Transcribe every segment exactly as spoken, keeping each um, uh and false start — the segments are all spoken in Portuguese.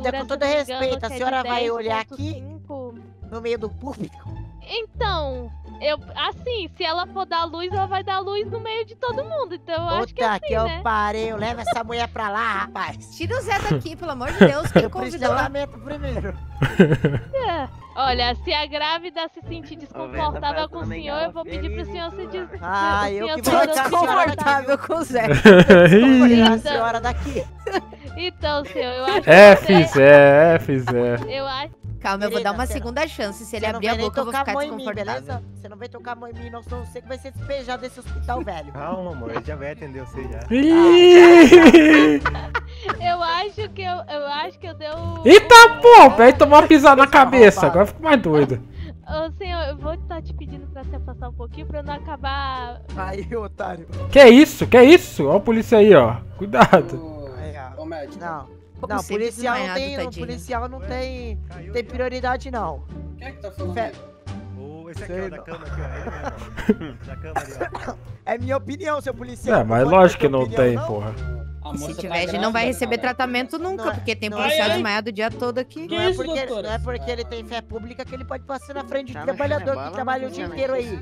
querida, com todo respeito, a senhora vai olhar aqui no meio do público? Então, eu, assim, se ela for dar luz, ela vai dar luz no meio de todo mundo. Então eu acho que é assim, né? Puta que eu parei, eu levo essa mulher pra lá, rapaz. Tira o Zé daqui, pelo amor de Deus, quem convidou? Eu lamento primeiro. É. Olha, se a grávida se sentir desconfortável com o senhor, eu vou pedir pro senhor se des... Ah, eu que vou desconfortável com o Zé. Tirar a senhora daqui. Então, senhor, eu acho que... É, fiz, é, fiz, é. Eu acho... Calma, eu vou dar uma segunda chance. Se ele abrir a boca, eu vou ficar desconfortável. Você não vai tocar a mão em mim, não, senão você que vai ser despejado desse hospital, velho. Calma, amor, ele já vai atender você já. Eu acho que eu, eu acho que eu dei o... Eita, pô, vai tomar uma pisada na cabeça, agora eu fico mais doido. Ô, senhor, eu vou estar te pedindo pra se afastar um pouquinho pra eu não acabar... Aí, otário. Que isso, que isso? Ó a polícia aí, ó. Cuidado. Ô, médico. Não. Não, não, policial não tem, não, policial não tem, caiu, tem prioridade, não. Quem é que tá falando? Fe... Oh, esse aqui, ó, da cama aqui, ó. Ele, da cama ali, ó. É minha opinião, seu policial. É, mas lógico que não opinião, tem, não. Porra. A se tiver, tá a gente grave, não vai receber cara. tratamento nunca, não porque é, tem policial é, desmaiado o dia todo aqui. Não, é porque, isso, não é porque ele tem fé pública que ele pode passar na frente de um trabalhador que trabalha o dia inteiro aí.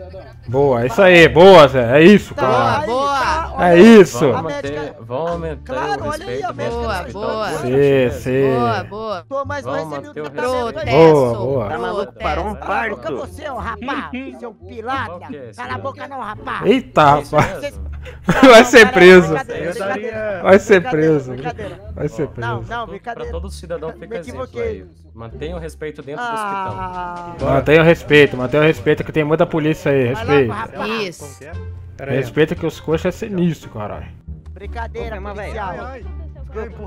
Boa, é isso aí, boa, Zé. É isso, cara. Boa, boa. É isso. Vão aumentar o respeito. Boa, boa. Sim, sim. Boa, boa. Tô mais mais sem o tratamento. Boa, boa. Tá maluco, parou um parto. Cala a boca você, ô rapá. Seu pilata. Cala a boca não, rapá. Eita, rapaz. Vai ser preso. Vai ser preso. Vai ser preso. Não, não, brincadeira. Pra todo cidadão fica exemplo aí. Mantenha o respeito dentro do hospital. Mantenha o respeito, mantenha o respeito que tem muita polícia aí. Respeito. Isso. Respeita que os coxas é sinistro, caralho. Brincadeira, policial.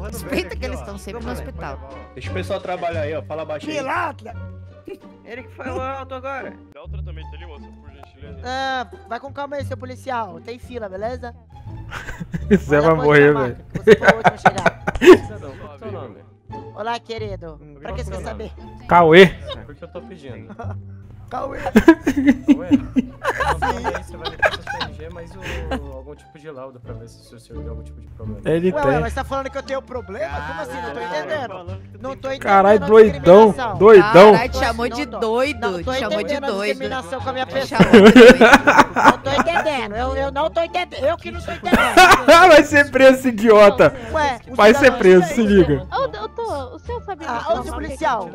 Respeita que eles estão sempre no hospital. Deixa o pessoal trabalhar aí, ó. Fala baixinho. Pilata! Ele que falou alto agora. Dá o tratamento ali, moça, por gentileza. Ah, vai com calma aí, seu policial. Tem fila, beleza? Zé vai morrer, velho. Você foi o último a chegar. Qual é o seu nome? Olá, querido. Pra que você quer saber? Cauê. Por que eu tô pedindo? Cauê. Cauê? Aí você vai levar seu C R G, mas o, algum tipo de laudo pra ver se o senhor tem algum tipo de problema. Ele ué, tem. Ué, mas tá falando que eu tenho problema? Como assim? Não tô entendendo. Não tô entendendo. Caralho, doidão. Doidão. Caralho, te chamou de doido. Te chamou de doido. Não tô entendendo. Eu, eu não tô entendendo. Eu que não tô entendendo. Vai ser preso esse idiota. Ué, vai ser preso, se liga. Eu tô. O senhor sabia que eu sou policial?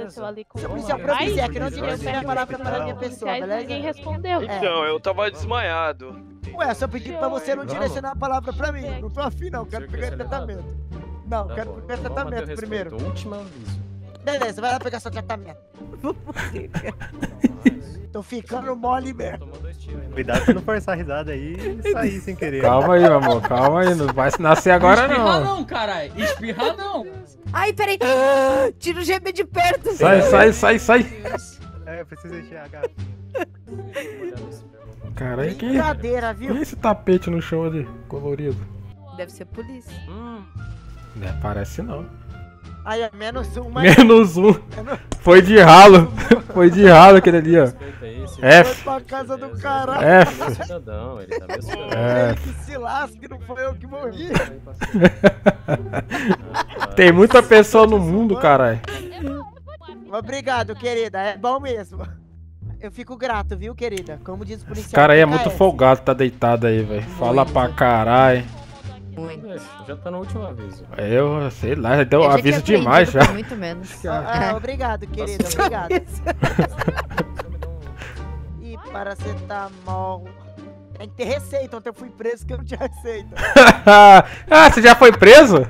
Seu policial, pra mim, é que não diria a palavra pra minha pessoa, beleza? Ninguém respondeu. Então, eu tava desmaiado. Ué, só pedi pra você não direcionar a palavra pra mim. Não tô afim, não. Quero pegar tratamento. Não, quero pegar tratamento primeiro. Último aviso. Beleza, vai lá pegar seu tratamento. Tô ficando mole mesmo. Cuidado pra não forçar a risada aí e sair sem querer. Calma aí, meu amor, calma aí. Não vai se nascer agora, não. Espirrar não, caralho. Espirrar não. Ai, peraí. Tira o G B de perto. Sai, sai, sai, sai. É, eu preciso encher gato. Caralho, que brincadeira, viu? Olha esse tapete no chão ali, colorido. Deve ser polícia. Hum. É, parece não. Aí, é menos um, mas... Menos um. Foi de ralo. Foi de ralo aquele ali, ó. F. Foi pra casa do caralho. F. Ele tá meio que se lasque, não foi eu que morri. Tem muita pessoa no mundo, caralho. Obrigado, querida. É bom mesmo. Eu fico grato, viu, querida? Como diz o policial. Esse cara aí é muito folgado, tá deitado aí, velho. Fala pra caralho. Já tá no último aviso. Eu sei lá, já deu um aviso demais já. Muito menos. Ah, obrigado, querida. Obrigado. E paracetamol. Tem que ter receita. Ontem eu fui preso que eu não tinha receita. Ah, você já foi preso?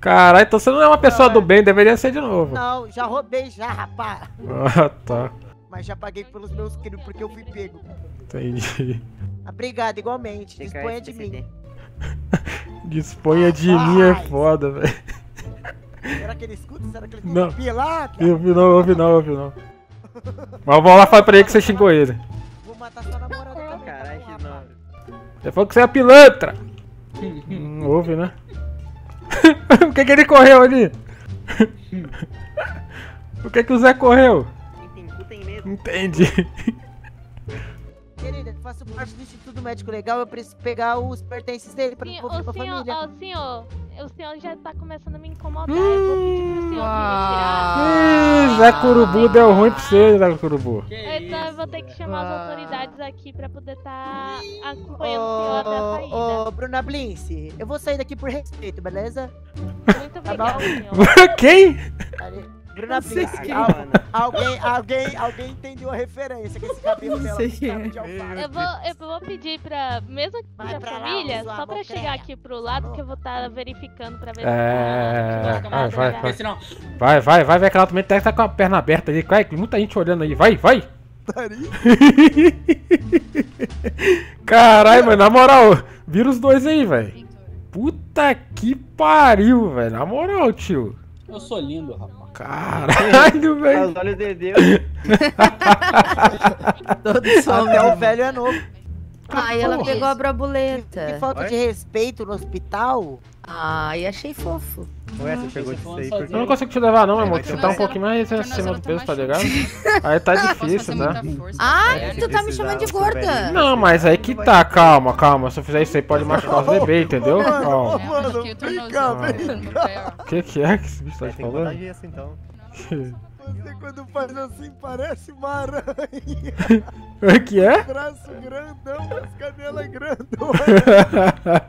Caralho, então você não é uma pessoa do bem, deveria ser de novo. Não, já roubei já, rapaz. Ah, tá. Mas já paguei pelos meus crimes porque eu fui pego. Entendi. Obrigado, igualmente. Disponha de mim. Disponha de mim é foda, velho. Será que ele escuta? Será que ele tem pilata? Eu vi não, eu vi não, eu vi não. Mas vamos lá, fala pra ele que você xingou ele. Vou matar sua namorada também. Caralho, não. Você falou que você é a pilantra. Não ouve, né? Por que que ele correu ali? Por que que o Zé correu? Quem tem cu tem medo. Entendi. Querida, eu faço parte do Instituto Médico Legal, eu preciso pegar os pertences dele pra devolver pra família. Ô senhor, o senhor já tá começando a me incomodar. Hum, eu vou pedir pro senhor me retirar. Ih, Zé Curubu deu ruim pra você, Zé Curubu. Então eu vou ter que chamar as autoridades aqui pra poder estar tá acompanhando o senhor até a saída. Ô, Bruna Blince, eu vou sair daqui por respeito, beleza? Muito obrigado, senhor. Quem? Bruna Blince, que... alguém, alguém, alguém entendeu a referência que esse cabelo dela é de alface. Eu vou, eu vou pedir pra, mesmo que pra família, lá, só pra chegar aqui pro lado que eu vou estar tá verificando pra ver se... É... Tá... Vai, vai, vai. Vai, vai, vai, vai, que ela também tá com a perna aberta aí. Vai, muita gente olhando aí. Vai, vai. Caralho, mano, na moral, vira os dois aí, velho. Puta que pariu, velho. Na moral, tio. Eu sou lindo, rapaz. Caralho, velho. Os olhos de Deus. Todo só o velho é novo. Ai, ah, ela pegou a braboleta. Que, que falta Oi? de respeito no hospital. Ai, ah, achei fofo. Ué, você pegou de sair. Porque... Eu não consigo te levar, não, amor. Você tá um pouquinho mais acima do peso, tá ligado? Aí tá difícil, né? Ah, tu tá me chamando de gorda. Não, mas aí que tá. Calma, calma. Se eu fizer isso aí, pode machucar os bebês, entendeu? Calma. O que que é que esse bicho tá te falando? Você quando faz assim parece uma aranha. O que é? Braço grandão, as canelas grandonas.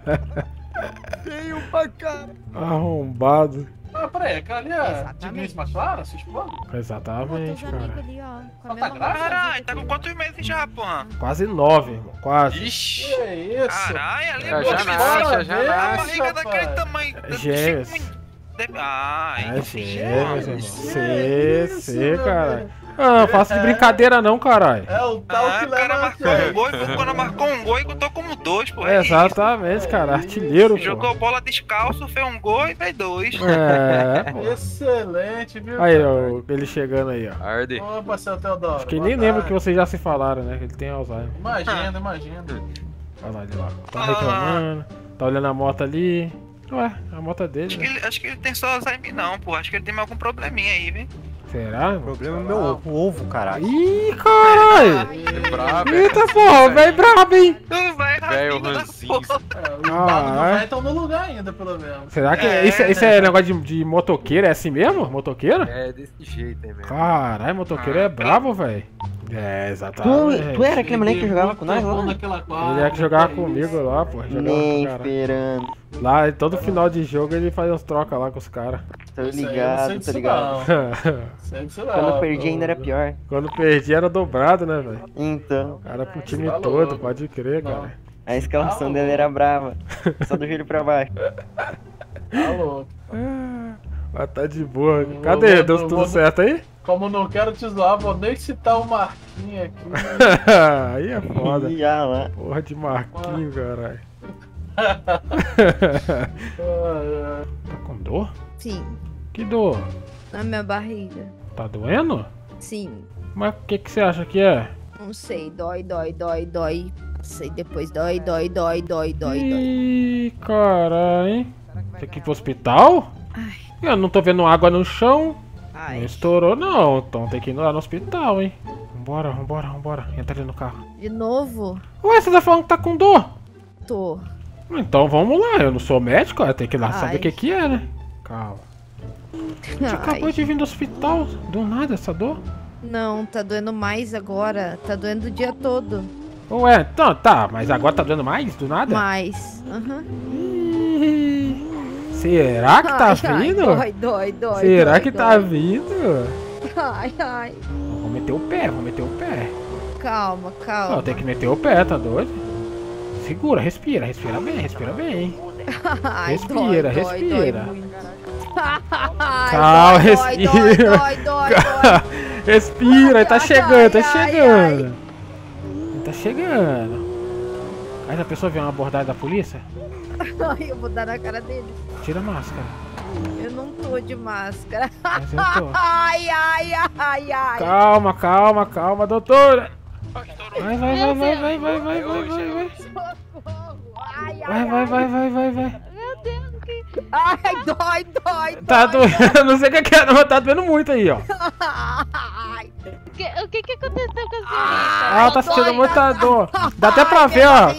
Veio pra cá. Arrombado. Ah, peraí, aquela ali é digníssima Clara, sua esposa? Exatamente, cara. Ali, ó, tá grávida? Caralho, tá com quantos meses já, pô? Quase nove, irmão, quase. Ixi, que é isso? Caralho, ali é muito fora, já nasce. A barriga daquele tamanho. Gêmeos. Ah, é gêmeos, Cê, cê, cara. Ah, não faço de brincadeira não, caralho. É o tal ah, que leva o cara marcou um gol, e quando marcou um gol, contou como dois, pô. É exatamente, isso, cara. Artilheiro, pô. Jogou bola descalço, fez um gol e fez dois. É, pô. Excelente, viu? Aí, ó, ele chegando aí, ó. Arde. Opa, seu Teodoro. Acho que nem lembro que vocês já se falaram, né? Que ele tem Alzheimer. Imagina, ah. imagina. Olha lá, ele lá. Tá reclamando, tá olhando a moto ali. Ué, a moto é dele. Acho, né? que ele, acho que ele tem só Alzheimer não, pô. Acho que ele tem algum probleminha aí, viu? Será? O problema é o meu ovo, o ovo, caralho. Ih, caralho! É brabo, eita, é porra, velho brabo, hein? Não vai, velho rancinho. Ah, estão no lugar ainda, pelo menos. Será que é, isso, é, isso é, é negócio de, de motoqueiro? É assim mesmo? Motoqueiro? É, desse jeito aí mesmo. Caralho, motoqueiro ah, é brabo, velho. É, exatamente. Tu, tu era aquele moleque que jogava com nós lá? Ele é que jogava comigo lá, pô. Nem esperando. Lá, todo final de jogo ele faz umas trocas lá com os caras. Tô ligado, tô ligado. Quando eu perdi ainda era pior. Quando perdi era dobrado, né, velho? Então. Cara, pro time todo, pode crer, cara. A escalação dele era brava. Só do joelho pra baixo. Tá louco. Ah, tá de boa. Cadê? Deu tudo certo aí? Como não quero te zoar, vou nem citar o Marquinho aqui. Aí é foda. Porra de Marquinho, caralho. Tá com dor? Sim. Que dor? Na minha barriga. Tá doendo? Sim. Mas o que que você acha que é? Não sei, dói, dói, dói, dói. Sei, depois dói, dói, dói, dói, dói. Ih, caralho, hein? Tem que ir pro hospital? Ai. Eu não tô vendo água no chão. Não estourou não, então tem que ir lá no hospital, hein? Vambora, vambora, vambora. Entra ali no carro. De novo? Ué, você tá falando que tá com dor? Tô. Então vamos lá, eu não sou médico, eu tenho que ir lá saber o que que é, né? Calma. Você acabou de vir do hospital, do nada essa dor? Não, tá doendo mais agora, tá doendo o dia todo. Ué, então tá, mas agora tá doendo mais, do nada? Mais, aham. Uhum. Será que tá ai, vindo? Ai, dói, dói, dói. Será dói, que dói. tá vindo? Ai, ai. Vou meter o pé, vou meter o pé. Calma, calma. Não, tem que meter o pé, tá doido? Segura, respira, respira bem, respira bem. Ai, respira, dói, respira. Dói, dói, calma, dói, respira. Dói, dói, dói, dói. Respira, ai, tá chegando, ai, tá chegando. Ai, ai. Tá chegando. Aí a pessoa vê uma abordagem da polícia? Eu vou dar na cara dele. Tira a máscara. Eu não tô de máscara. Mas eu tô. Ai, ai, ai, ai. Calma, calma, calma, doutora. Vai, vai, vai, vai, vai, vai, vai, vai, vai, vai. Vai, vai, vai, vai, vai, vai. Meu Deus, que... Ai, dói, dói, dói. Tá doendo, não sei o que é, mas tá doendo muito aí, ó. O que que aconteceu com a senhorita? Ela tá sentindo muita dor. Dá até pra ver, ó.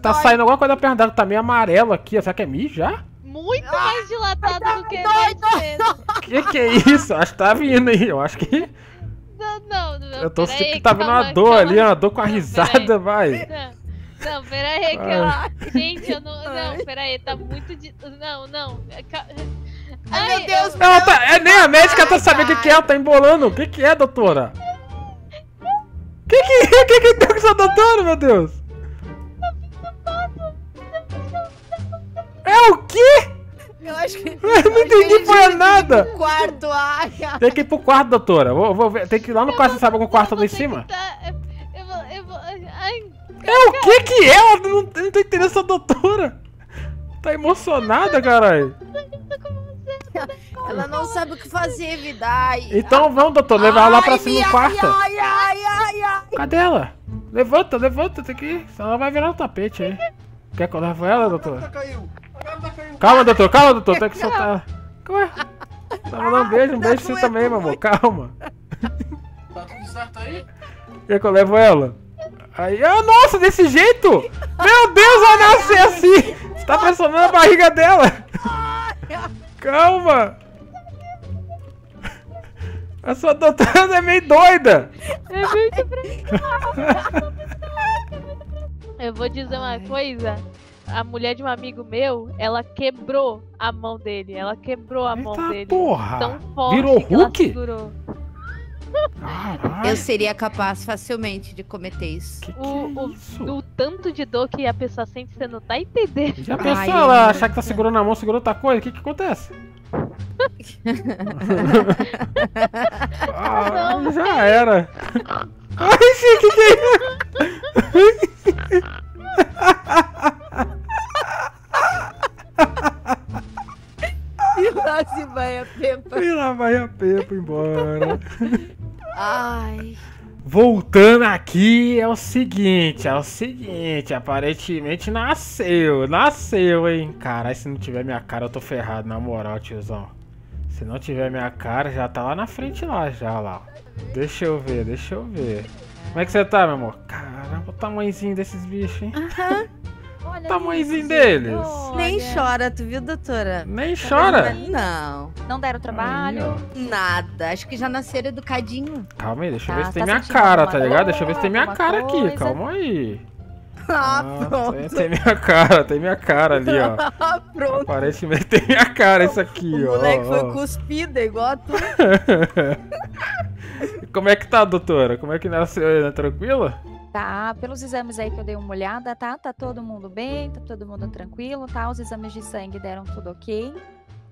Tá saindo alguma coisa da perna dela, tá meio amarelo aqui. Será que é mijo já? muito ah, mais dilatado tá do que doido. Que que é isso? Acho que tá vindo aí, eu acho que... Não, não, não. Eu tô sentindo que tá vindo uma dor calma. ali, uma dor com a não, risada, vai. Não, não pera aí, que eu... Gente, eu não... Ai. Não, pera aí, tá muito... De... Não, não... Ai, meu Deus, eu... ela tá... é, nem a médica ai, tá sabendo o que, que é, ela tá embolando. O que que é, doutora? O que que é? O que que deu com essa doutora, meu Deus? É o quê? Eu acho que... Eu não entendi pra nada. Tem que ir pro quarto, ai, ai. Tem que ir pro quarto, doutora. Vou, vou ver. Tem que ir lá no eu quarto, vou, você sabe algum quarto lá em cima? Tá... Eu vou, eu vou... Ai, é o que que é? Eu não, não tô entendendo essa doutora. Tá emocionada, caralho. Ela não sabe o que fazer, vida. Ai, então ai, vamos, doutor, levar ela lá pra cima do quarto. Ai, ai, ai, ai. Cadê ela? Levanta, levanta, tem que ir. Senão ela vai virar o tapete aí. Quer que eu levo ela, doutor? Calma, doutor, calma, doutor, tem que soltar. Calma. Não, um beijo, um beijo pra você também, meu amor, calma. Tá tudo certo aí? Quer que eu levo ela? Aí, ah, nossa, desse jeito? Meu Deus, ela nasceu assim! Você tá pressionando a barriga dela! Calma! A sua doutora é meio doida! É muito preguiçosa! Eu vou dizer uma ai. coisa, a mulher de um amigo meu, ela quebrou a mão dele, ela quebrou a Eita mão dele. Porra! Tão forte Virou Hulk? Eu seria capaz facilmente de cometer isso. Que que o, é isso? O, o tanto de dor que a pessoa sente, você não tá entendendo. Já pensou ela achar que tá segurando a mão, segurou outra coisa? O que que acontece? ah, não, já não. era. Ai, gente, que que é isso? E lá se vai a Pepa. E lá vai a Pepa embora. Ai. Voltando aqui, é o seguinte, é o seguinte, aparentemente nasceu, nasceu, hein. Caralho, se não tiver minha cara eu tô ferrado, na moral, tiozão. Se não tiver minha cara, já tá lá na frente lá, já lá. Deixa eu ver, deixa eu ver. Como é que você tá, meu amor? Caramba, o tamanhozinho desses bichos, hein? Aham. Olha o tamanhozinho deles. Olha. Nem chora, tu viu, doutora? Nem tá chora? Dando... Não. Não deram trabalho? Aí, nada. Acho que já nasceram educadinho. Calma aí, deixa tá, eu ver se tem tá minha cara, tá ligado? Dor, deixa eu ver se tem minha cara coisa. aqui, calma aí. Ah, pronto. Ah, tem minha cara, tem minha cara ali, ó. Ah, pronto. Aparentemente tem minha cara isso aqui, o ó. O moleque foi cuspido, igual a tu. Como é que tá, doutora? Como é que nasceu aí, né? Tranquila? Tá, pelos exames aí que eu dei uma olhada, tá? Tá todo mundo bem, tá todo mundo tranquilo, tá? Os exames de sangue deram tudo ok,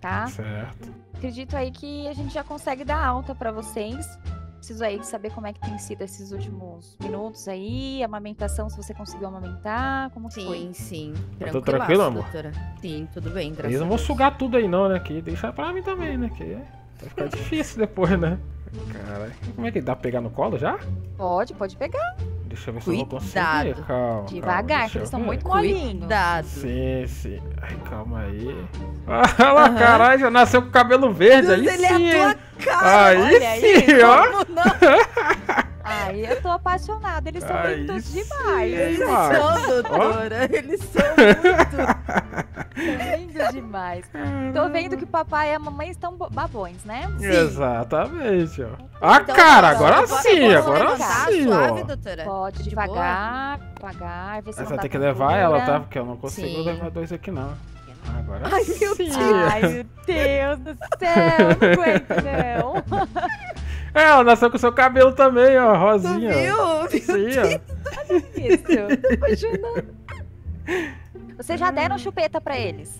tá? Certo. Acredito aí que a gente já consegue dar alta pra vocês. Preciso aí de saber como é que tem sido esses últimos minutos aí, amamentação, se você conseguiu amamentar, como sim, foi? Sim, sim. Eu tô tranquilo, amor? Doutora. Sim, tudo bem, graças a Deus. Eles não vão sugar tudo aí não, né? Que deixa pra mim também, né? Que vai ficar difícil depois, né? Caralho. Como é que dá pra pegar no colo já? Pode, pode pegar. Deixa eu ver se Cuidado. eu vou conseguir. Calma, Devagar, calma, que eles estão muito molinhos. Cuidado. Sim, sim. Ai, calma aí. Olha lá, uhum. caralho, já nasceu com o cabelo verde. Deus, aí ele sim. é a tua cara. Aí Olha sim, aí, ó. Não. Aí eu tô apaixonada. Eles são lindos demais. Eles são, doutora. Eles são muito lindos demais. Tô vendo que o papai e a mamãe estão babões, né? Sim. Exatamente, ó. Ah, então, cara, doutora, agora sim, agora sim, suave, ó. Pode de devagar, boa. devagar, ver se Você vai ter que levar ela, tá? Porque eu não consigo sim. levar dois aqui, não. Agora Ai, sim. Meu Deus. Ai, meu Deus do céu, não aguento, não. É, ela nasceu com seu cabelo também, ó, rosinha. Meu Deus, meu Deus. Olha isso, tô apaixonada. Vocês já deram chupeta pra eles?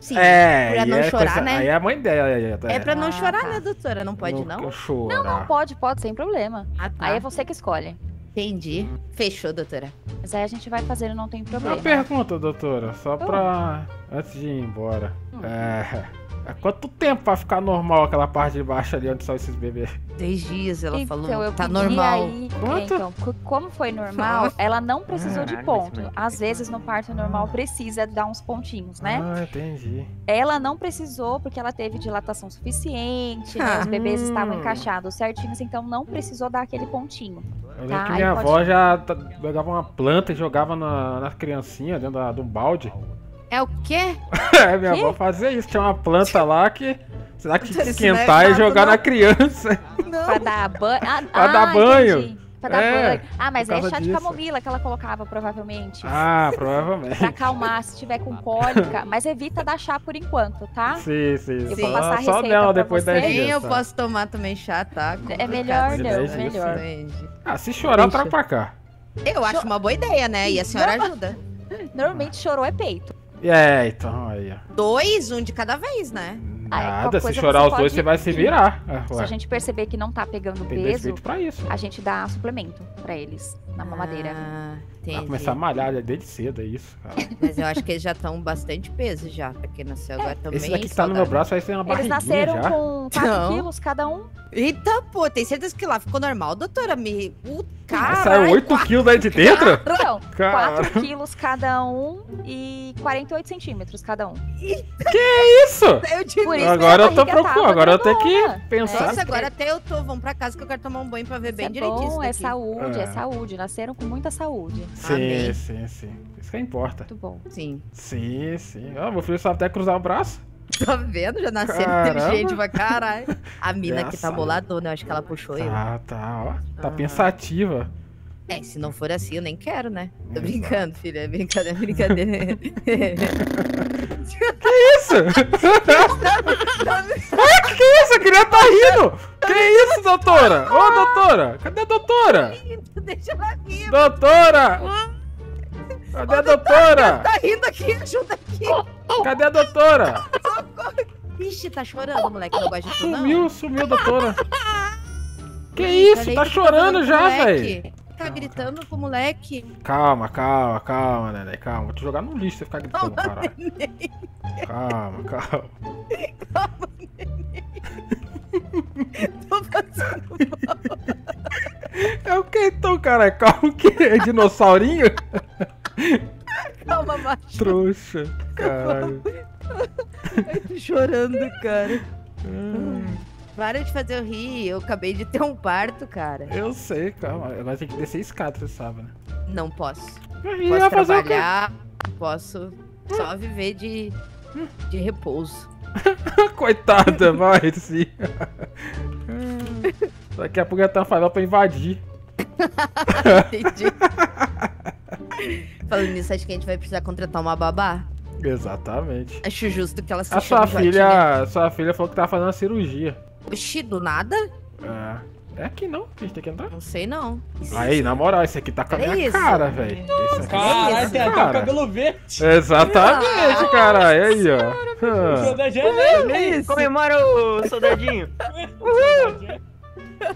Sim, é, pra não é chorar, coisa, né? Aí é a mãe dela. É, é. é pra não ah, chorar, tá. né, doutora? Não pode, não? Não, não, não pode, pode, sem problema. Ah, tá. Aí é você que escolhe. Entendi. Hum. Fechou, doutora. Mas aí a gente vai fazer, não tem problema. Uma pergunta, doutora, só pra... Hum. Antes de ir embora. Hum. É... Há quanto tempo vai ficar normal aquela parte de baixo ali onde são esses bebês? Três dias, ela então, falou. Eu tá normal. Aí, é, então, como foi normal, ela não precisou ah, de ponto. Às vezes no parto normal precisa dar uns pontinhos, né? Ah, entendi. Ela não precisou porque ela teve dilatação suficiente, ah, né? Os bebês hum. estavam encaixados certinhos, então não precisou dar aquele pontinho. Eu tá? que minha avó pode... já pegava uma planta e jogava na, na criancinha dentro da, de um balde. É o quê? É, minha que? avó fazia isso. Tinha uma planta lá que... Será que esquentar é e jogar não. na criança? Não. Pra dar banho. Ah, pra dar banho. Entendi. Pra dar é, banho. Ah, mas é chá disso. de camomila que ela colocava, provavelmente. Ah, provavelmente. Pra acalmar, se tiver com cólica. Mas evita dar chá por enquanto, tá? Sim, sim. Eu sim. vou passar só, a receita só depois da dias. Eu posso tomar também chá, tá? É melhor, Deus, melhor. Ah, se chorar, Deixa. pra pra cá. Eu acho Cho... uma boa ideia, né? E a senhora Norma... ajuda. Normalmente chorou é peito. É, então aí. Dois, um de cada vez, né? Nada, ah, se chorar os dois, você vai se virar. É, se a gente perceber que não tá pegando Tem peso, pra isso. a gente dá suplemento pra eles, na mamadeira. Ah, vai começar a malhar desde cedo, é isso, cara. Mas eu acho que eles já estão bastante peso já, porque nasceu é. agora também. Esse daqui que tá no meu braço, aí tem uma barriguinha já. Eles nasceram já. com quatro quilos cada um. Eita, pô, tem certeza que lá ficou normal, doutora? Me... O cara... Saiu oito quilos aí de dentro? Não, quatro quilos cada um e quarenta e oito centímetros cada um. Que isso? Eu te Por agora eu tô preocupado, agora eu tenho que pensar. Nossa, agora até eu tô, vamos pra casa que eu quero tomar um banho pra ver bem direitinho. É saúde, é saúde, nasceram com muita saúde. Sim, sim, sim. Isso que importa. Muito bom. Sim. Sim, sim. Ah, meu filho sabe até cruzar o braço. Tá vendo? Já nasceram inteligente pra caralho. A mina que tá boladona, eu acho que ela puxou ele. Ah, tá, ó. Tá pensativa. É, se não for assim, eu nem quero, né? Tô brincando, filha. É brincadeira, é brincadeira. Que isso? Que, que isso? A criança tá rindo! Que isso, doutora? Ô, oh, doutora! Cadê a doutora? Deixa ela vir! Doutora! Cadê a doutora? Tá rindo aqui, ajuda aqui! Cadê a doutora? Ixi, tá chorando, moleque. Não gosta de tu, não. Sumiu, sumiu, doutora. Que isso? Tá chorando já, velho. Tá calma, gritando calma. pro moleque. Calma, calma, calma, Nenê, calma. Vou te jogar no lixo você ficar gritando, calma, caralho. Nenê. Calma, calma. Calma, Nenê. Tô passando mal. É o que então, cara? Calma, o que? É dinossaurinho? Calma, macho. Trouxa, caralho. Eu tô chorando, cara. Hum. Para de fazer eu rir, eu acabei de ter um parto, cara. Eu sei, calma. Nós temos que descer escada, você sabe, né? Não posso. E posso trabalhar, posso só viver de, de repouso. Coitada, vai sim. Daqui a pouco já tá uma favela pra invadir. Entendi. Falando nisso, acho que a gente vai precisar contratar uma babá. Exatamente. Acho justo que ela se a sua filha, sua filha falou que tava fazendo uma cirurgia. Oxi, do nada? É, é aqui não, a gente tem que entrar. Não sei não. Isso Aí, é... na moral, esse aqui tá com a minha isso? cara, velho. Caralho, é tem até o cabelo verde. Exatamente, ah, cara. E aí, ó. Ah. É isso. Comemora o soldadinho. Uhul.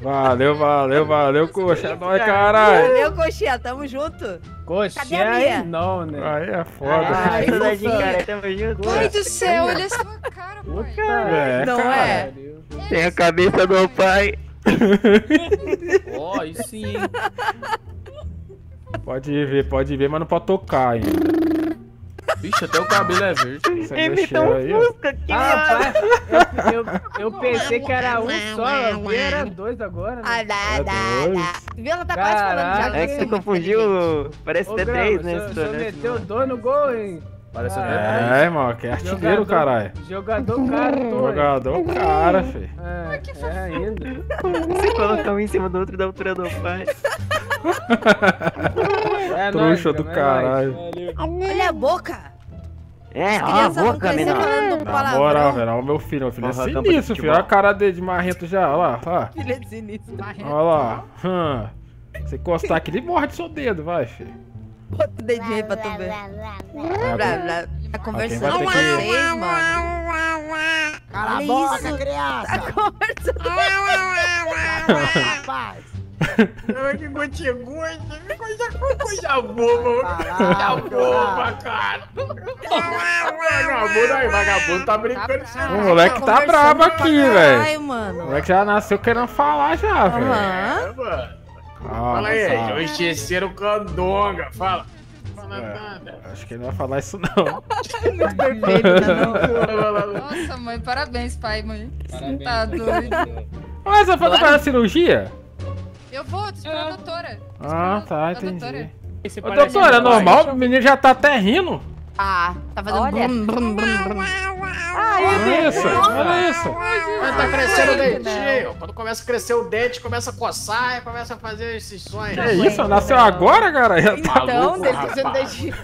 Valeu, valeu, valeu, coxa. É nóis, caralho. Valeu, coxinha, tamo junto. Coxinha aí não, né? Aí é foda. Ai, soldadinho, cara, tamo junto. Ai do céu, olha só a cara, pai. Não é? Tem a cabeça do pai. Ó, oh, isso sim. Pode ver, pode ver, mas não pode tocar, hein? Bicho, até o cabelo é verde. Ele tá um fusca aqui, ah, pai, eu, eu, eu pensei que era um só, era dois agora, né? É dois. Viu, ela tá quase falando já. É que você confundiu, parece ter três, né? Você meteu dois no gol, hein? Parece ah, é, irmão, que é artilheiro, caralho. Jogador cara, todo. Jogador cara, filho. É, é, é ainda. Você coloca um em cima do outro e dá um treino do pai. É Trouxa do é caralho. Olha a boca. É, olha a boca, menino. Na moral, velho, olha o meu filho. Meu filho é sinistro, filho. Olha a cara dele de marrento já, olha lá. Filho é sinistro. Olha lá. Hum. Você encostar aqui, ele morde seu dedo, vai, filho. Bota o dedinho aí pra tu ver. Tá conversando com vocês, mano. Cala a boca, criança. Tá conversando. Rapaz. Que gotinha, coisa, coisa boba. Coisa boba, cara. Vagabundo aí, vagabundo tá brincando. O moleque tá brabo aqui, velho. O moleque já nasceu querendo falar já, velho. É, mano. Ah, fala aí, já encheceram o candonga, fala. Fala é, nada. Acho que ele não vai falar isso, não. Não perfeito, não. Nossa, mãe, parabéns, pai, mãe. Parabéns. Você tá doido. Mas eu vou fazer claro. cirurgia? Eu vou, tô esperando a doutora. Ah, tá, entendi. Doutora. Ô, doutora, é normal? O menino já tá até rindo. Ah, tá fazendo... Olha. Brum, brum, brum, brum. Ah, olha isso, olha isso. Quando tá crescendo o dentinho, quando começa a crescer o dente, começa a coçar e começa a fazer esses sonhos. É isso, então, nasceu agora, cara? Então, desde...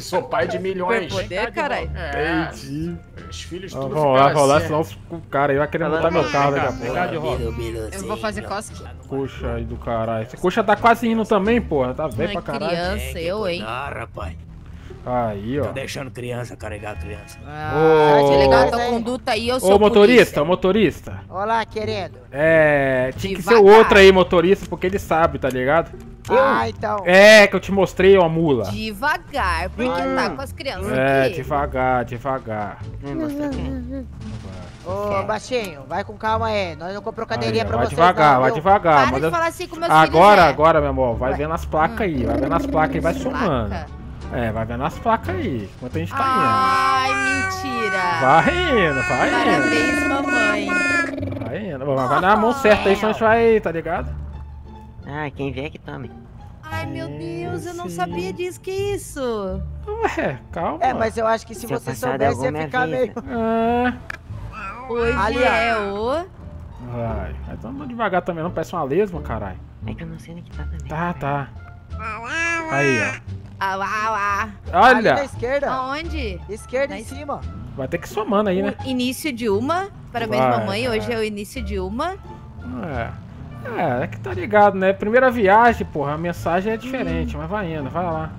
Sou pai de milhões. Foi poder, caralho. É, entendi. Os filhos tudo vão lá, vão lá, senão o cara aí vai querer botar meu carro daqui a pouco. Eu vou fazer cosquinha. Coxa aí do caralho. Essa coxa tá quase indo também, porra. Tá velho pra caralho. Criança, eu, hein. Ah, rapaz. Aí, ó. Tô deixando criança carregar criança. Ah, oh, legal a tua conduta aí, eu sou Ô, motorista, polícia. motorista. Olá, querido. É, tinha que Devagar. ser outro aí, motorista, porque ele sabe, tá ligado? Ah, uh, então. É, que eu te mostrei uma mula. Devagar, porque hum. tá com as crianças é, aqui. É, devagar, devagar. Hum, Ô, baixinho, vai com calma aí. Nós não compramos cadeirinha pra vocês. Vai devagar, vai devagar. Para de falar assim com meus filhos. Agora, agora, meu amor, vai vendo as placas aí. Vai vendo as placas aí, vai somando. É, vai vendo as placas aí, enquanto a gente tá Ai, indo. Ai, mentira. Vai indo, vai indo. Parabéns, mamãe. Vai indo. Mas vai na mão certa aí, senão a gente vai, tá ligado? Ah, quem vê é que tome. Ai, meu Deus, eu não sabia disso, que isso? Ué, calma. É, mas eu acho que se, se você soubesse, ia ficar meio... Ah. Hoje Ali, é o... Vai, vai tomando devagar também, não parece uma lesma, caralho. É que eu não sei onde que tá também. Tá, tá. Aí, ó. Ah, lá, lá. Olha! Ali na esquerda. Aonde? Esquerda na em cima. Vai ter que somando aí, o né? Início de uma. Parabéns, vai, mamãe. É. Hoje é o início de uma. É. É, é que tá ligado, né? Primeira viagem, porra. A mensagem é diferente, hum. mas vai indo, vai lá.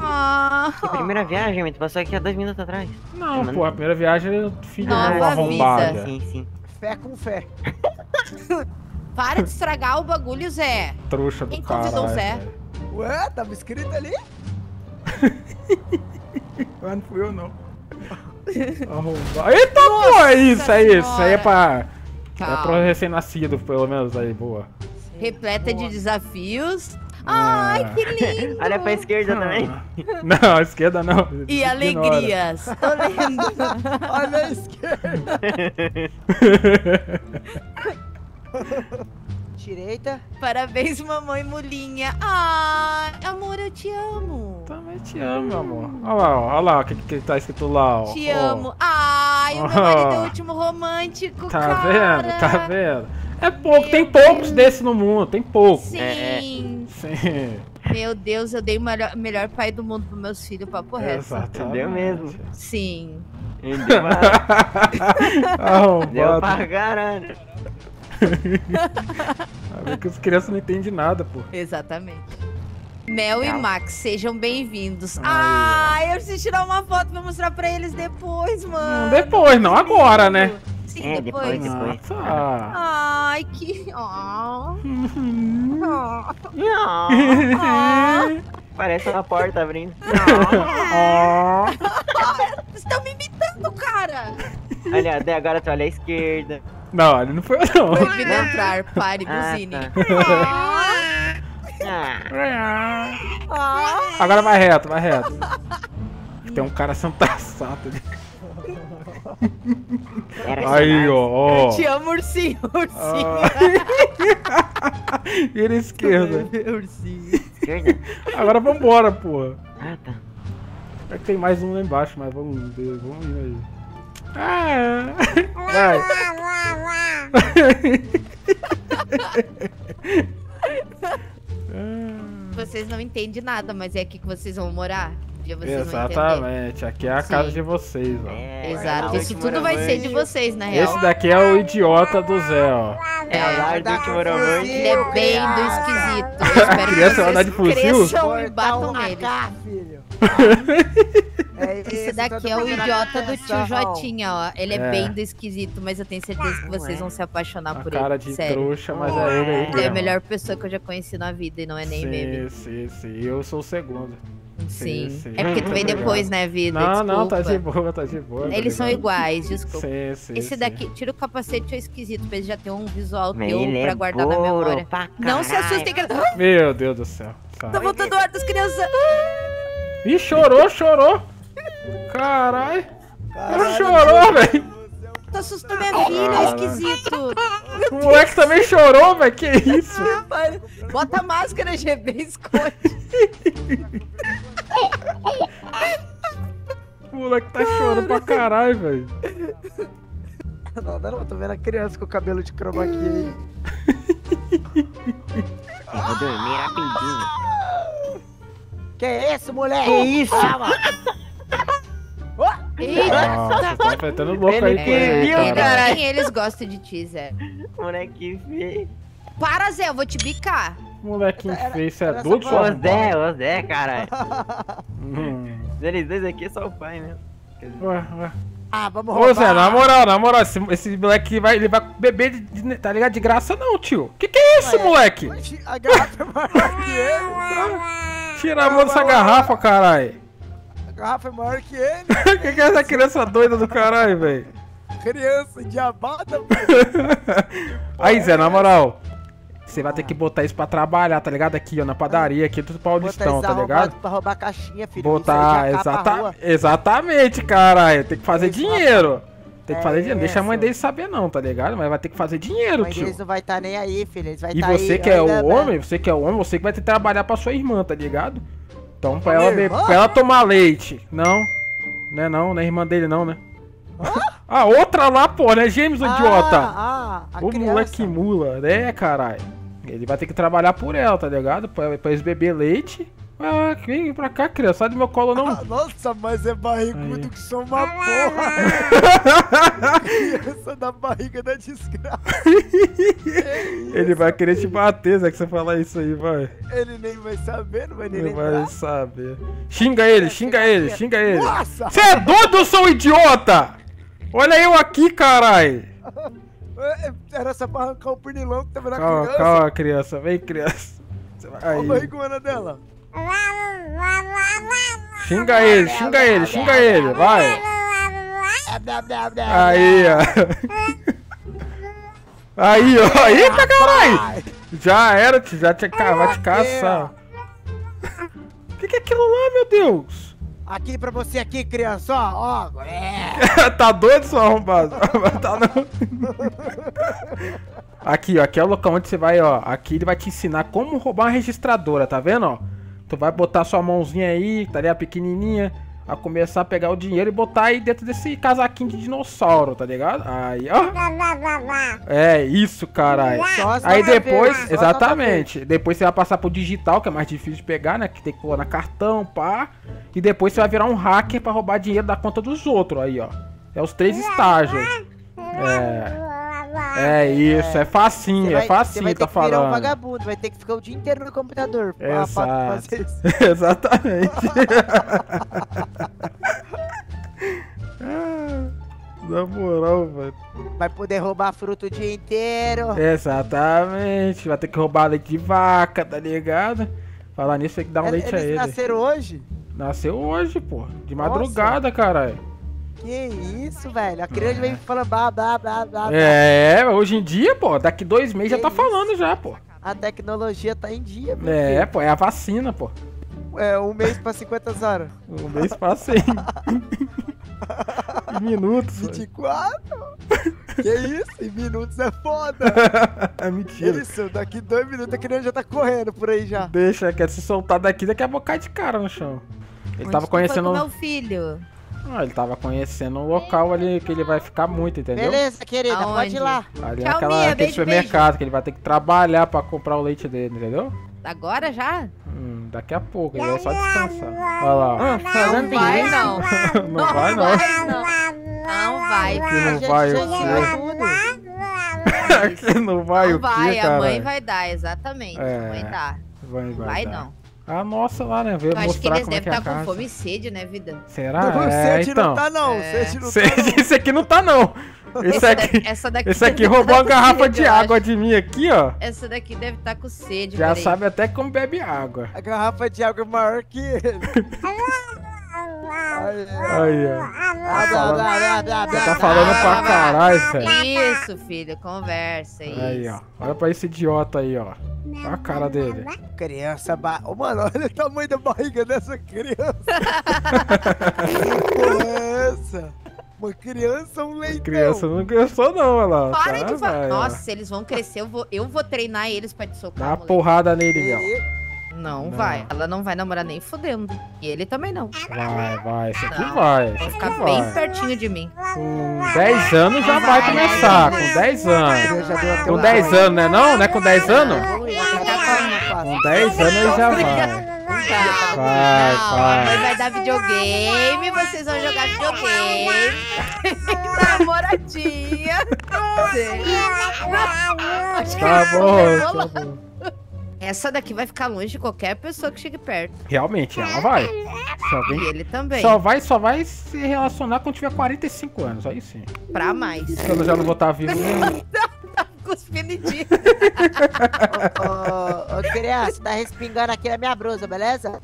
Ah. Que primeira viagem, tu passou aqui há dois minutos atrás. Não, porra. A primeira viagem é filho de uma arrombada. Sim, sim. Fé com fé. Para de estragar o bagulho, Zé. Trouxa do caralho. Quem convidou o Zé? Ué, tava escrito ali? Ah, não fui eu, não. Eita, pô, é isso, é isso. Isso aí é pra... Calma. É pro recém-nascido, pelo menos, aí, boa. Repleta boa. de desafios. Ah. Ai, que lindo. Olha pra esquerda também. Não, a esquerda não. E Ignora. alegrias. Tô lendo. Olha a esquerda. Direita. Parabéns, mamãe mulinha. Ah, amor, eu te amo. Também te amo, meu amor. Olha lá, olha lá o que, que tá escrito lá. Ó. Te oh. amo. Ai, o oh. meu marido é o último romântico, tá cara. Tá vendo, tá vendo. É pouco, meu tem Deus. poucos desses no mundo, tem pouco. Sim. É. Sim. Meu Deus, eu dei o melhor, melhor pai do mundo pros meus filhos, papo reto. Exatamente. Deu mesmo. Sim. Ele deu uma... oh, deu pra garanto. É que as crianças não entendem nada, pô. Exatamente. Mel e Max, sejam bem-vindos. Ah, eu preciso tirar uma foto pra mostrar pra eles depois, mano. Depois, não agora, né? Sim, é, depois. depois. Ah. Ai, que... Oh. Oh. Oh. Parece uma porta abrindo. Oh. Oh. Vocês estão me imitando, cara. Olha, até agora tu olha à esquerda. Não, ele não foi eu, não. Proibido entrar, pare, buzine. Agora vai reto, vai reto. Tem um cara sentado ali. Aí, ó. Eu te amo, ursinho, ursinho. Vira à esquerda. Ursinho. Agora vambora, porra. Ah, tá. É que tem mais um lá embaixo, mas vamos ver, vamos ir aí. Ah, vai. Vocês não entendem nada, mas é aqui que vocês vão morar. Vocês Exatamente, aqui é a Sim. casa de vocês, ó. É, Exato, isso tudo vai ser de vocês, na real. Esse daqui é o idiota do Zé, ó. É, é a do Timoramante. Ele é bem do esquisito. Eu espero a criança vai andar de fuzil? E batam nele. É, esse, esse daqui é o idiota do tio Jotinha, ó. Ele é, é bem do esquisito, mas eu tenho certeza que vocês vão se apaixonar a por cara ele. Cara de trouxa, mas é ele aí. Ele é a melhor pessoa que eu já conheci na vida e não é nem meme. Sim, sim, sim. Eu sou o segundo. Sim. sim, sim. É porque tu vem depois, né, vida? Não, desculpa. não, tá de boa, tá de boa. Eles tá são iguais, desculpa. Sim, sim, Esse sim. daqui, tira o capacete, é esquisito, mas ele já tem um visual teu pra guardar na memória. Não se assustem, que... Meu Deus do céu. Tá voltando o ar das crianças. Ih, chorou, chorou. Caralho. Caralho chorou, velho. Tu assustou minha filha, é esquisito. O moleque também chorou, velho. Que isso? Bota a máscara, G B, esconde. moleque tá chorando pra caralho, velho. Não, não, não, tô vendo a criança com o cabelo de chroma aqui aí. Eu vou dormir rapidinho. Que é isso, moleque? Que isso? Calma. Nossa, tá apertando boca aí, é, cara. Eles gostam de ti, Zé. Moleque feio. Para, Zé, eu vou te bicar. Molequinho feio, você é doido, só. Ô Zé, ô Zé, caralho. hum. Eles dois aqui é só o pai mesmo. Ué, ué. Ah, vamos roubar. Ô Zé, na moral, na moral, esse, esse moleque vai, ele vai beber, de, de, tá ligado? De graça não, tio. Que que é isso, ué, moleque? A garrafa é maior que ele. Tira a mão dessa garrafa, caralho. A garrafa é maior que ele. que que é essa criança doida do caralho, velho? Criança diabada, pô. Aí, Zé, na moral. Você vai ter que botar isso pra trabalhar, tá ligado? Aqui, ó, na padaria, aqui do Paulistão, tá ligado? Pra roubar a caixinha, filho. Botar, exata... exatamente, caralho. Tem que fazer dinheiro. Tem que fazer dinheiro. Deixa a mãe deles saber não, tá ligado? Mas vai ter que fazer dinheiro, tio. Eles não vai estar nem aí, filho. Eles vai tá aí. E você que é o homem, você que é o homem, você que vai ter que trabalhar pra sua irmã, tá ligado? Então, pra ela, pra ela tomar leite. Não. Não é não, não é irmã dele não, né? A outra lá, pô, né? Gêmeos, ah, idiota. Ah, a o criança. Moleque mula, né, caralho? Ele vai ter que trabalhar por ela, tá ligado? Pra, pra eles beber leite. Ah, vem pra cá, criança. Sai do meu colo, não. Ah, nossa, mas é barrigudo aí. Que sou uma porra. Criança da barriga da desgraça. Ele vai querer te bater, Zé, que você falar isso aí, vai. Ele nem vai saber, não vai nem lembrar. Ele vai saber. Xinga ele, xinga ele, xinga ele. Nossa! Você é doido, seu idiota! Olha eu aqui, carai! Era só pra arrancar o pernilão que tava na calma, criança. Calma, criança. Vem, criança. Olha a barrigona dela. Xinga ele, xinga ele, xinga ele. Vai. Aí, ó. Aí, ó. Eita, carai! Já era, tio. Já tinha que vai te caçar. O que, que é aquilo lá, meu Deus? Aqui pra você aqui, criança, ó, ó. É. Tá doido, seu arrombado? Tá não. Aqui, ó, aqui é o local onde você vai, ó. Aqui ele vai te ensinar como roubar uma registradora, tá vendo, ó? Tu vai botar sua mãozinha aí, tá ligado? Pequenininha. A começar a pegar o dinheiro e botar aí dentro desse casaquinho de dinossauro, tá ligado? Aí, ó. É isso, caralho. Aí depois, exatamente. Depois você vai passar pro digital, que é mais difícil de pegar, né? Que tem que pôr na cartão, pá. E depois você vai virar um hacker pra roubar dinheiro da conta dos outros, aí, ó. É os três estágios. É. É isso, é, é facinho, vai, é facinho, tá falando. Você vai ter que virar um vagabundo, vai ter que ficar o dia inteiro no computador. Exato. Pra fazer isso. Exatamente. Na moral, velho. Vai poder roubar fruta o dia inteiro. Exatamente, vai ter que roubar leite de vaca, tá ligado? Falar nisso, tem que dar um é, leite a ele. Eles nasceram hoje? Nasceu hoje, pô, de madrugada, caralho. Que isso, velho? A criança vem falando blá, blá, blá, blá, blá. É, hoje em dia, pô, daqui dois meses que já tá isso? falando já, pô. A tecnologia tá em dia, meu É, filho. Pô, é a vacina, pô. É, um mês pra cinquenta horas. Um mês pra cem. Em minutos, vinte e quatro? Que isso? Em minutos é foda. É mentira. Isso, daqui dois minutos a criança já tá correndo por aí já. Deixa, quer se soltar daqui, daqui a pouco cai de cara no chão. Ele Onde tava conhecendo... Foi com meu filho? Ah, ele tava conhecendo um local ali que ele vai ficar muito, entendeu? Beleza, querida, Aonde? pode ir lá. Ali Tchau, naquela, minha, naquele beijo, supermercado beijo. Que ele vai ter que trabalhar pra comprar o leite dele, entendeu? Agora já? Hum, daqui a pouco, ele vai só descansar. Olha lá. Ah, não, não vai não. Não, não vai não. Não vai. Não vai o quê? Aqui não vai o quê, cara? Não vai, a mãe vai dar, exatamente. É, a mãe dá. Vai, vai, vai dar. não. Ah, nossa, lá, né? Veio eu acho que eles devem estar é tá com fome e sede, né, vida? Será? Não, é, sede então. não tá, não. É. Sede não sede, tá, não. Esse aqui não tá, não. Esse, essa aqui, da, essa daqui esse aqui roubou tá uma garrafa sede, de água de mim aqui, ó. Essa daqui deve estar tá com sede, Já peraí. sabe até como bebe água. A garrafa de água é maior que ele. Aí, ó. Você tá falando pra caralho, sério. Isso, filho, conversa, isso. Aí, ó. Olha pra esse idiota aí, ó. Olha a cara dele. Criança, ba... oh, mano, olha o tamanho da barriga dessa criança. Criança. Uma criança, um leitão. Criança não cresceu não, olha lá. Para tá, de falar. Nossa, se eles vão crescer, eu vou, eu vou treinar eles pra te socar. Dá uma porrada nele, Mel. Não, não vai. Ela não vai namorar nem fodendo. E ele também não. Vai, vai. Isso aqui não. vai. Isso vai ficar aqui bem vai. Pertinho de mim. Com dez anos já vai começar. Com dez anos. Com dez anos, né? Não, né? Com dez anos? Com dez anos já vai. Não, vai, não. Vai. Mas vai dar videogame, vocês vão jogar videogame. Namoradinha. Tá bom, tá bom. Essa daqui vai ficar longe de qualquer pessoa que chegue perto. Realmente, ela vai. Só vem... E ele também. Só vai, só vai se relacionar quando tiver quarenta e cinco anos, aí sim. Pra mais. Se ela já não voltar vivo. Cuspindo em ti. Ô, ô, ô, criança, tá respingando aqui na minha brusa, beleza?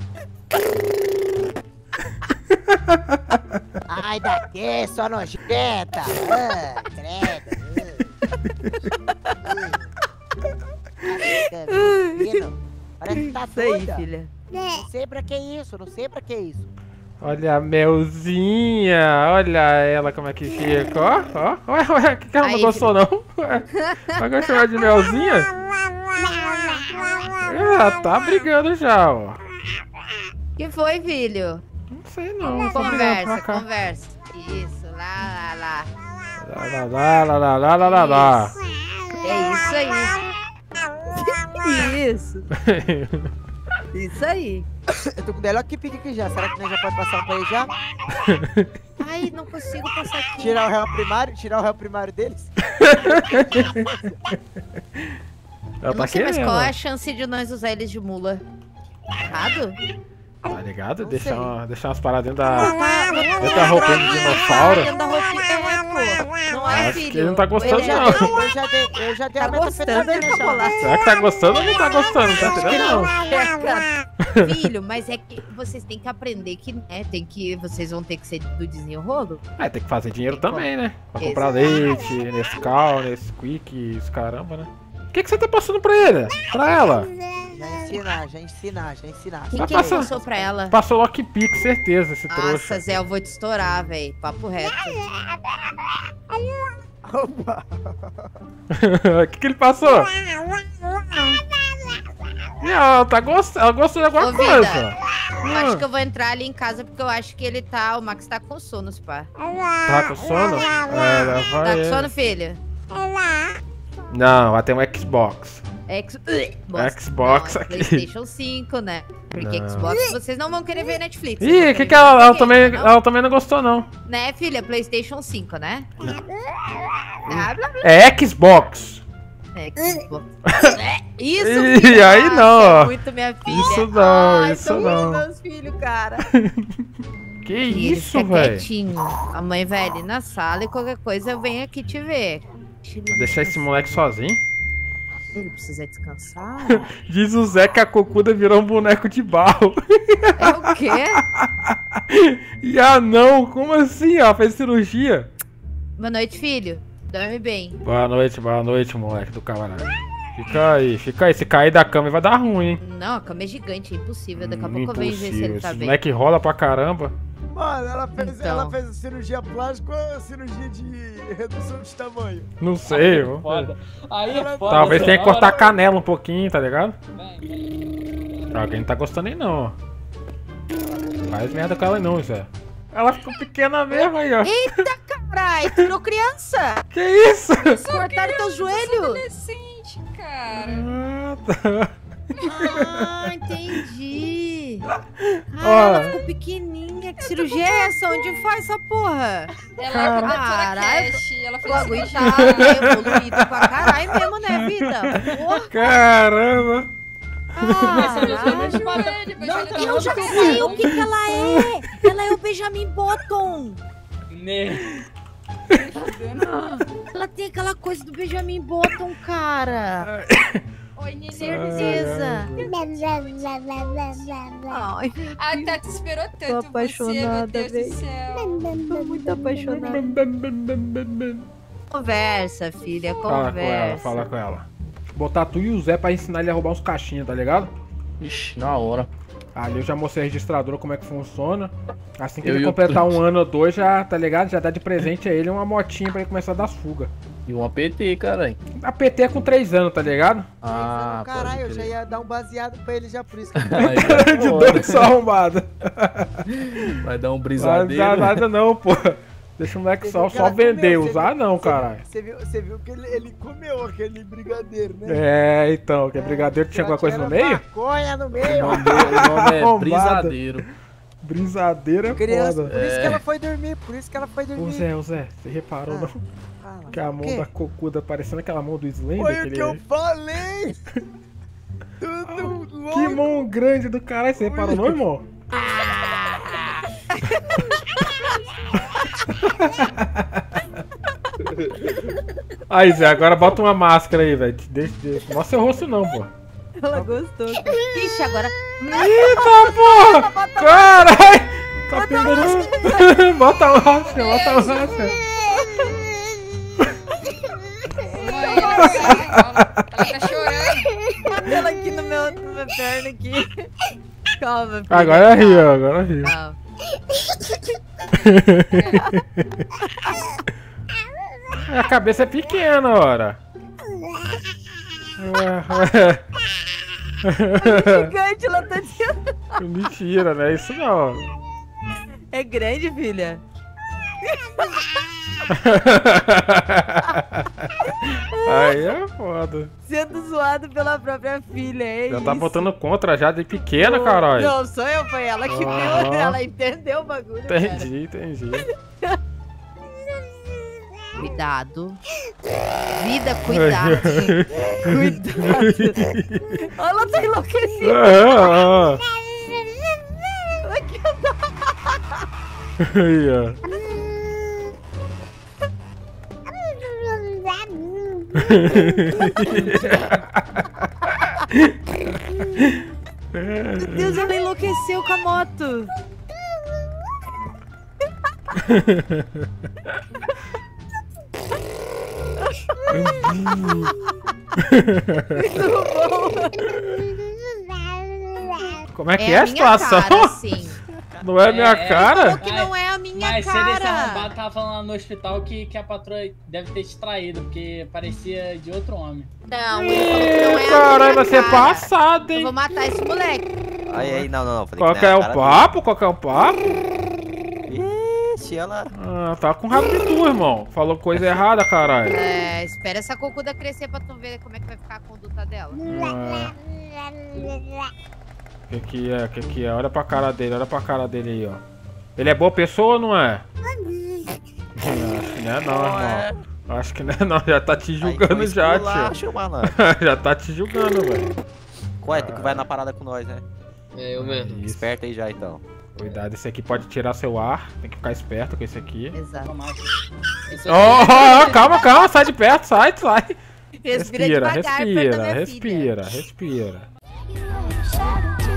Ai, daqui, sua nojenta. Ah, credo. Menino, parece que tá doida. Filha. Não sei pra que isso, não sei pra que isso. Olha a Melzinha, olha ela como é que fica, ó, ó, ó, ó, que ela não aí, gostou filho. Não? Ué, vai gostar de Melzinha? Ela é, tá brigando já, ó. Que foi, filho? Não sei não, conversa, conversa. Isso, lá, lá, lá. Lá, lá, lá, lá, lá, lá, lá. É isso aí. Isso. Isso aí. Eu tô com o melhor que pique aqui já. Será que nós já pode passar pra ele já? Ai, não consigo passar aqui. Tirar o réu primário? Tirar o réu primário deles? Eu não sei, mas qual é a chance de nós usar eles de mula? Errado? Tá ligado? Deixar, uma, deixar umas paradas dentro da, dentro da roupa de dinossauro. Não é, filho. Ele não tá gostando, ele não. Deu, eu já dei, eu já dei tá a metafetamina. Será que tá gostando ou não tá gostando? Não tá entendendo, não. não. Filho, mas é que vocês têm que aprender que, né, tem que, vocês vão ter que ser do desenrolo. É, tem que fazer dinheiro tem também, como? Né? Pra Exato. Comprar leite, Nescau, Nesquik, os caramba, né? O que, que você tá passando pra ele? Pra ela? Já ensinar, já ensinar, já ensinar. Quem que ele passou pra ela? Passou lockpick, certeza, esse Nossa, trouxa. Nossa, Zé, eu vou te estourar, velho. Papo reto. Opa! O que que ele passou? Ela tá gostando, ela gostou de alguma Ô, coisa. Vida, hum. eu acho que eu vou entrar ali em casa porque eu acho que ele tá... O Max tá com sono, pá. Tá com sono? Ela vai... Tá com sono, filho? Não, ela tem um Xbox. Ex... Xbox não, é aqui. PlayStation cinco, né? Porque não. Xbox vocês não vão querer ver Netflix. Ih, que que ela, ela, ela, também, não? ela também não gostou, não. Né, filha? PlayStation cinco, né? Ah, blá, blá. É Xbox. É Xbox. Isso, filha. E aí não. Muito minha filha. Isso não, Ai, isso não. Meus filhos, cara. Que isso, velho. A mãe vai ali na sala e qualquer coisa eu venho aqui te ver. Vou deixar esse moleque sozinho? Ele precisa descansar. Diz o Zé que a cocuda virou um boneco de barro. É o quê? E ah não, como assim? Ela fez cirurgia. Boa noite, filho. Dorme bem. Boa noite, boa noite, moleque do camarada. Fica aí, fica aí. Se cair da cama vai dar ruim, hein? Não, a cama é gigante, é impossível. Daqui a pouco eu venho ver se ele tá bem. O moleque rola pra caramba. Mano, ela fez, então. ela fez cirurgia plástica ou cirurgia de redução de tamanho? Não sei, mano. Foda. Aí é foda. Talvez tenha que cortar a canela um pouquinho, tá ligado? Alguém não tá gostando aí não, ó. Faz merda com ela não, Zé. Ela ficou pequena mesmo aí, ó. Eita, caralho, tirou criança! Que isso? Eles cortaram teu joelho? Adolescente, cara. Ah, tá. Ah, entendi. Ah, ela ficou pequenininha. Que cirurgia é essa? Onde faz essa porra? Ela é professora Cash. Ela fez cirurgia. Evoluído pra caralho mesmo, né, vida? Porra. Caramba. Não, eu já sei o que que ela é. Ela é o Benjamin Button. Né. Ela tem aquela coisa do Benjamin Button, cara. Oi, Nenê. Certeza. Ai, a Tati esperou tanto. Tô apaixonada, você, meu Deus do céu. Tô muito apaixonada. Conversa, filha, conversa. Fala com ela, fala com ela. Botar tu e o Zé pra ensinar ele a roubar uns caixinhas, tá ligado? Ixi, na hora. Ali eu já mostrei a registradora como é que funciona. Assim que eu ele completar um ano ou dois, já, tá ligado? Já dá de presente a ele uma motinha pra ele começar a dar fuga. E um A P T, caralho. A P T é com três anos, tá ligado? Ah, caralho, eu já ia dar um baseado pra ele já por isso. Que... Ai, de doido só arrombado. Vai dar um brisadeiro. Não vai dar nada não, pô. Deixa o moleque só, só vender, comeu, usar viu, não, caralho. Você viu, você viu que ele, ele comeu aquele brigadeiro, né? É, então, que é, brigadeiro tinha alguma coisa no meio? Maconha no meio. O nome, o nome é brisadeiro. Brisadeira, criança, foda. Por isso é. que ela foi dormir, por isso que ela foi dormir. Ô Zé, ô Zé, você reparou ah, não? Ah, que a mão que? da cocuda parecendo aquela mão do Slender? Foi o que eu é. falei! Tudo louco! Que mão grande do caralho, você reparou não, irmão? Aí Zé, agora bota uma máscara aí, velho. Deixa, deixa. Mostra seu rosto não, pô. Ela gostou. Ixi, agora... Eita, porra! Caralho! Tá pegando... Bota o rasca, bota o rasca. Ela tá chorando. Ela aqui no meu, no meu perna aqui. Calma, filho. Agora riu, agora riu. Calma. A cabeça é pequena, ora. É gigante, ela tá de... Mentira, né? Isso não. É grande, filha. Aí é foda. Sendo zoado pela própria filha, hein? É já isso. Tá botando contra já de pequena, caralho. Não, sou eu, foi ela que ah. viu. Ela entendeu o bagulho. Entendi, cara. entendi. Cuidado. Vida, cuidado. Cuidado. Olha, ela tá enlouquecida. Ah, ah, ah. Meu Deus, ela enlouqueceu com a moto. Como é que é, é a situação? Cara, sim. Não é a minha é, cara? Porque não é a minha mas, cara. Mas você desse arrombado tava falando lá no hospital que, que a patroa deve ter te traído, porque parecia de outro homem. Não, Ih, não é caralho, vai ser passado, hein? Eu vou matar esse moleque. Aí, aí, não, não, não. Falei qual que é, é o papo? Qual que é o papo? Ela... Ah, tá com rabo de tu, irmão. Falou coisa errada, caralho. É, espera essa cocuda crescer pra tu ver como é que vai ficar a conduta dela. O que que é? O que que é? Olha pra cara dele, olha pra cara dele aí, ó. Ele é boa pessoa ou não é? Acho que não é não, irmão. Acho que não é não, já tá te julgando já, tio. Já tá te julgando, velho. Ué, tu que vai na parada com nós, né? É, eu mesmo. Esperta aí já, então. Cuidado, esse aqui pode tirar seu ar, tem que ficar esperto com esse aqui. Exato. Esse aqui... Oh, oh, oh, calma, calma, sai de perto, sai, sai. Respira, respira, respira, respira, respira.